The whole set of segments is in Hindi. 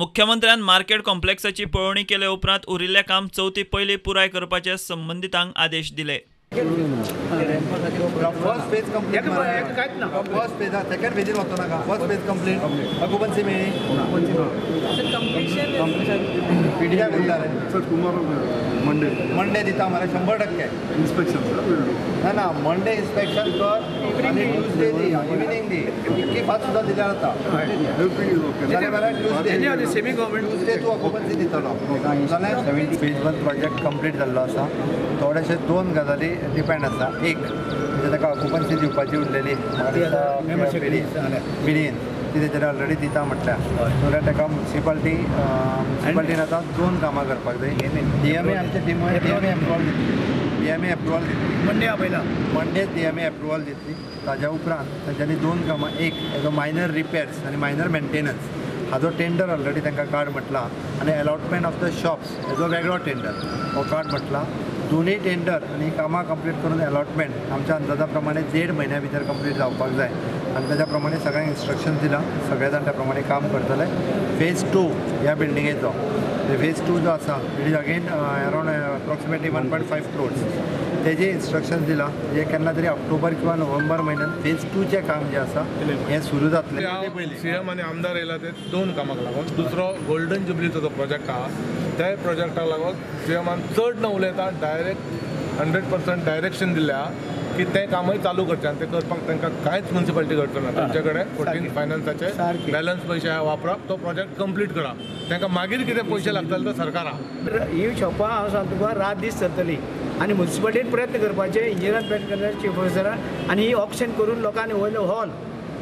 मुख्यमंत्र्यान मार्केट कॉम्प्लेक्साची पळोवणी केले उपरांत उरिल्ले काम चौथी पहिली पुराय करपाचे संबंधितांक आदेश दिले। फर्स्ट पेज मंडे दिता हमारे 100% इंस्पेक्शन है ना, मंडे इंस्पेक्शन कर ट्यूजडे दी इवनिंग दी इतकी बात सुद्धा दिला जाता। सेमी गवर्नमेंट ट्यूजडे तू ऑक्युपन्सी दितलो जाल्यार 70 पेज वन प्रोजेक्ट कंप्लीट जाल्लो आसा। थोडेशे दोन गजाली डिपेंड आसा, एक तेका ऑक्युपन्सी दिवपाची उरलेली बिलियन तीजे ऑलरेडी दिता म्हटल्या जाल्यार तेका म्युनिसिपालिटीन आता दोन कामां करपाक जाय। DMA आमचे DMA एप्रुवल दितली, DMA एप्रुवल दितली मंडे आपयला, मंडे DMA एप्रुवल दितली। ताज्या उपरांत तांच्यांनी दोन कामां, एक एज अ मायनर रिपेर्स आनी मायनर मेंटेनन्स हाजो टेंडर ऑलरेडी तांकां कार्ड म्हटला आनी अलॉटमेंट ऑफ द शॉप्स हेजो वेगळो टेंडर हो कार्ड म्हटला। दोनों टेंडर आनी कामां कंप्लीट करून अलॉटमेंट आमच्या अंदाजा प्रमाणे 1.5 महिन्या भितर कंप्लीट जावपाक जाय आनी ताच्या प्रमाणे सगळ्यांक इंस्ट्रक्शन दिलां, सगळे जाण त्या प्रमाणे काम करतले। फेज 2 ह्या बिल्डिंगेचो फेज 2 जो आसा it is again around approximately 1.5 crores तेजे इंस्ट्रक्शन दिलां जे केन्ना तरी ऑक्टोबर किंवा नोव्हेंबर म्हयन्यांत फेज 2 चे काम जे आसा हे सुरू जातलें। सीएम आनी आमदार येला ते दोन कामाक लागून, दुसरो गोल्डन जुबलीचो जो प्रोजेक्ट आसा त्या प्रोजेक्टाक लागून सीएमान चड न उलयता डायरेक्ट 100% डायरेक्शन दिल्या की ते कामय चालू करचे आनी ते करपाक तांकां कांयच म्युनिसिपालिटी करचो ना। तुमचे कडेन 14 फायनान्साचे बॅलन्स पैसे आसा वापरप, तो प्रोजेक्ट कंप्लीट करा, तांकां मागीर कितें पैसे लागतले तो सरकारा। ही शॉपां हांव सांगता तुका रात दीस चलतली आनी म्युनिसिपालिटीन प्रयत्न करपाचे, इंजिनियर प्रयत्न करपाचे, चीफ ऑफिसरान आनी ही ऑक्शन करून लोकांनी व्हडलो हॉल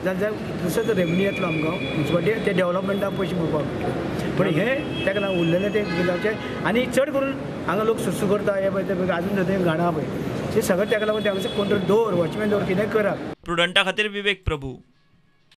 जाल्यार दुसरो रेवन्यू येतलो आमकां म्युनिसिपालिटी ते डेव्हलपमेंटाक पैसे मेळपाक। पण हे ताका लागून उरलेले ते जावचे आनी चड करून हांगा लोक सुसू करता हे पळय आजून सुद्दां घाणा पळय हे सगळें ताका लागून कोण तरी डोर वॉचमॅन डोर कितें करात। प्रुडंटा खातीर विवेक प्रभू।